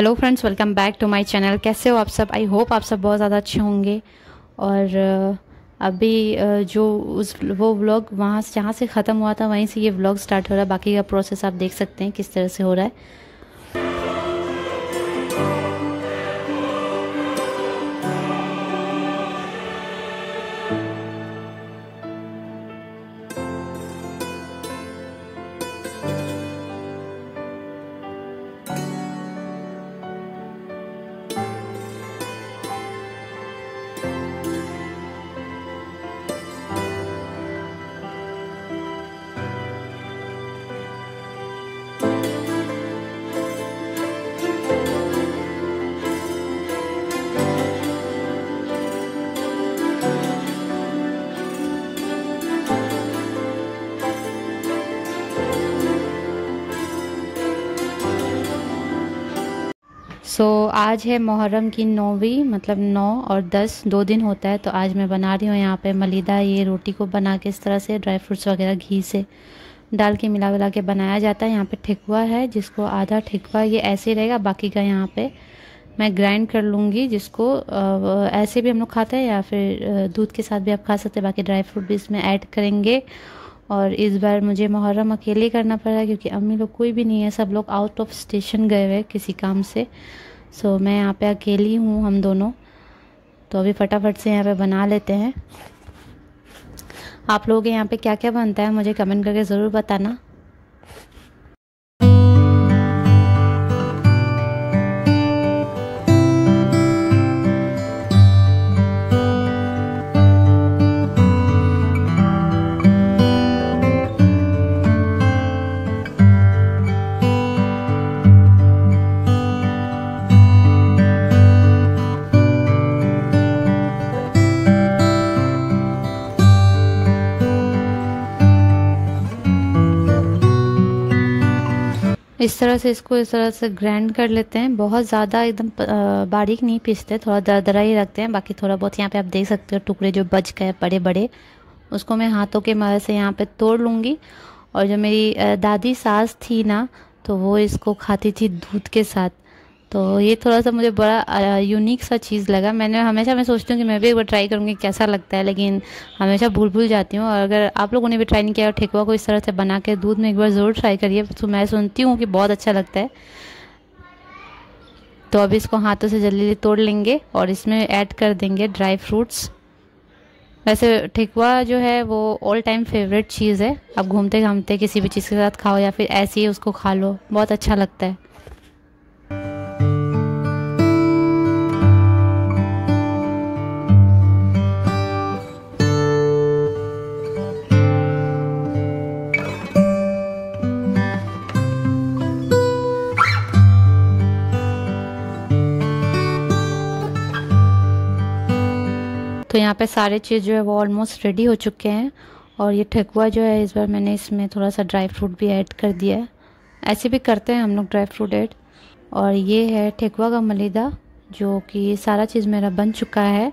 Hello friends, welcome back to my channel. कैसे हो आप सब? आई होप आप सब बहुत ज़्यादा अच्छे होंगे। और अभी जो वो व्लॉग वहाँ से जहाँ से ख़त्म हुआ था वहीं से ये व्लॉग स्टार्ट हो रहा है। बाकी का प्रोसेस आप देख सकते हैं किस तरह से हो रहा है। आज है मुहर्रम की 9वीं, मतलब 9 और 10 दो दिन होता है। तो आज मैं बना रही हूँ यहाँ पे मलिदा। ये रोटी को बना के इस तरह से ड्राई फ्रूट्स वगैरह घी से डाल के मिला विला के बनाया जाता है। यहाँ पे ठेकुआ है, जिसको आधा ठेकुआ ये ऐसे रहेगा, बाकी का यहाँ पे मैं ग्राइंड कर लूँगी, जिसको ऐसे भी हम लोग खाते हैं या फिर दूध के साथ भी आप खा सकते हैं। बाकी ड्राई फ्रूट भी इसमें ऐड करेंगे। और इस बार मुझे मुहर्रम अकेले करना पड़ा क्योंकि अम्मी लोग कोई भी नहीं है, सब लोग आउट ऑफ स्टेशन गए हुए किसी काम से। सो मैं यहाँ पे अकेली हूँ, हम दोनों। तो अभी फटाफट से यहाँ पे बना लेते हैं। आप लोगों के यहाँ पे क्या क्या बनता है मुझे कमेंट करके ज़रूर बताना। इस तरह से इसको इस तरह से ग्राइंड कर लेते हैं। बहुत ज़्यादा एकदम बारीक नहीं पीसते, थोड़ा दरदरा ही रखते हैं। बाकी थोड़ा बहुत यहाँ पे आप देख सकते हो टुकड़े जो बच गए बड़े बड़े, उसको मैं हाथों के मदद से यहाँ पे तोड़ लूँगी। और जो मेरी दादी सास थी ना, तो वो इसको खाती थी दूध के साथ। तो ये थोड़ा सा मुझे बड़ा यूनिक सा चीज़ लगा। मैं सोचती हूँ कि मैं भी एक बार ट्राई करूँगी कैसा लगता है, लेकिन हमेशा भूल जाती हूँ। और अगर आप लोगों ने भी ट्राई नहीं किया और ठेकुआ को इस तरह से बना के दूध में एक बार ज़रूर ट्राई करिए। तो मैं सुनती हूँ कि बहुत अच्छा लगता है। तो अब इसको हाथों से जल्दी तोड़ लेंगे और इसमें ऐड कर देंगे ड्राई फ्रूट्स। वैसे ठेकुआ जो है वो ऑल टाइम फेवरेट चीज़ है। आप घूमते घामते किसी भी चीज़ के साथ खाओ या फिर ऐसे ही उसको खा लो, बहुत अच्छा लगता है। तो यहाँ पे सारे चीज़ जो है वो ऑलमोस्ट रेडी हो चुके हैं। और ये ठेकुआ जो है, इस बार मैंने इसमें थोड़ा सा ड्राई फ्रूट भी ऐड कर दिया है। ऐसे भी करते हैं हम लोग ड्राई फ्रूट ऐड। और ये है ठेकुआ का मलिदा, जो कि सारा चीज़ मेरा बन चुका है।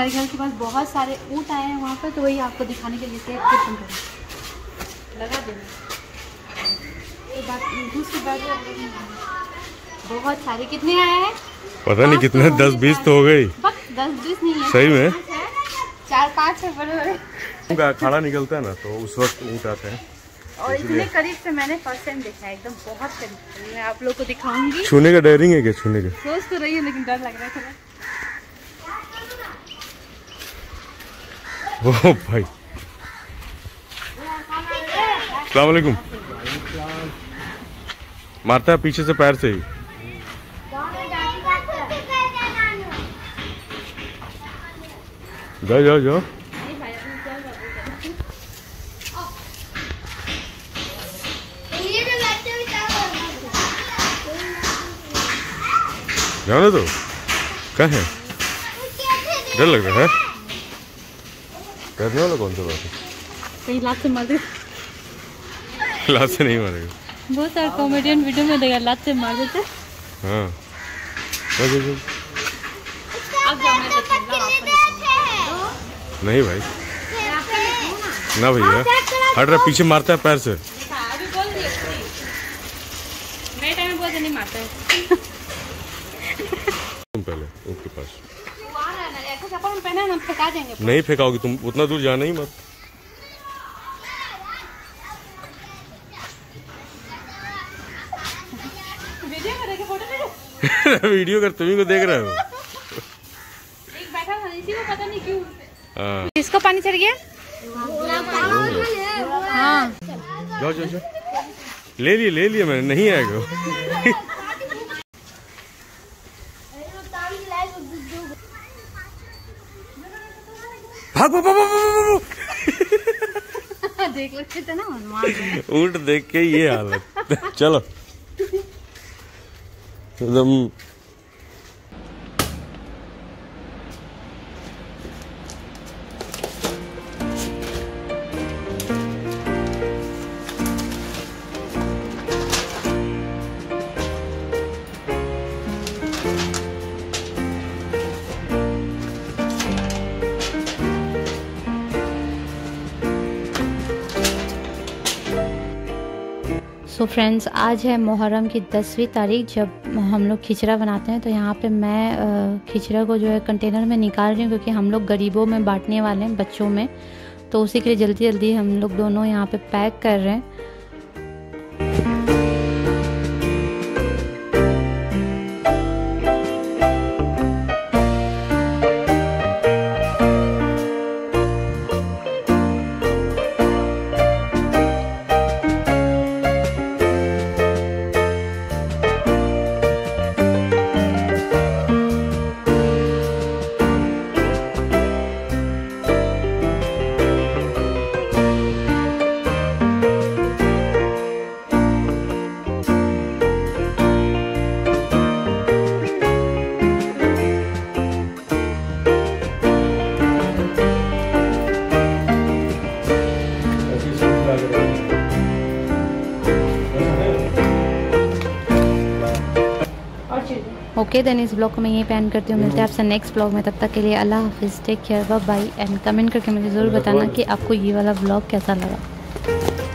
हमारे घर के पास बहुत सारे ऊँट आए हैं वहाँ पर, तो वही आपको दिखाने के लिए से लगा देना। दूसरी बात बहुत सारे कितने आए हैं पता नहीं कितने, 10-20 तो हो गई। 10-20 नहीं है सही में, 4-5 है बड़े। खाना निकलता है ना तो उस वक्त ऊँट आते हैं, और इतने करीब से मैंने फर्स्ट टाइम देखा है, एकदम बहुत करीब से। मैं आप लोग को दिखाऊंगी। छूने का डरिंग है क्या? छूने का सोच तो रही है लेकिन डर लग रहा है थोड़ा। ओ भाई अस्सलाम वालेकुम। मारता है पीछे से पैर से ही। जाओ जाओ जाओ। जाने दो, क्या है? डर लग रहा है? डरने वाला कौन सा बात है? कहीं लात से मार दे। लात से नहीं मारेगा। बहुत सारे कॉमेडियन वीडियो में देखा लात से मार देते। हाँ। नहीं भाई ना भैया हट रहा, पीछे मारता है पैर से। अभी बोल मेरे टाइम बोल नहीं मारता है। तुम पहले उनके पास पहना ना, फेंका देंगे। नहीं फेंकाओगी तुम, उतना दूर जाना ही मत। वीडियो कर, तुम्ही को देख रहे हो। पता नहीं क्यों इसको पानी चढ़ गया। हाँ जाओ जाओ जाओ। ले लिया मैंने, नहीं आएगा। भागो भागो देख लेते थे ना ऊँट देख के ये हालत। चलो एकदम तो फ्रेंड्स आज है मुहर्रम की 10वीं तारीख। जब हम लोग खिचड़ा बनाते हैं तो यहाँ पे मैं खिचड़ा को जो है कंटेनर में निकाल रही हूँ, क्योंकि हम लोग गरीबों में बांटने वाले हैं, बच्चों में, तो उसी के लिए जल्दी जल्दी हम लोग दोनों यहाँ पे पैक कर रहे हैं। ओके देन इस ब्लॉग को मैं यहीं पे एंड करती हूँ। मिलते हैं आपसे नेक्स्ट ब्लॉग में, तब तक के लिए अल्लाह हाफिज़, take care, bye bye. And comment करके मुझे ज़रूर बताना कि आपको ये वाला ब्लॉग कैसा लगा।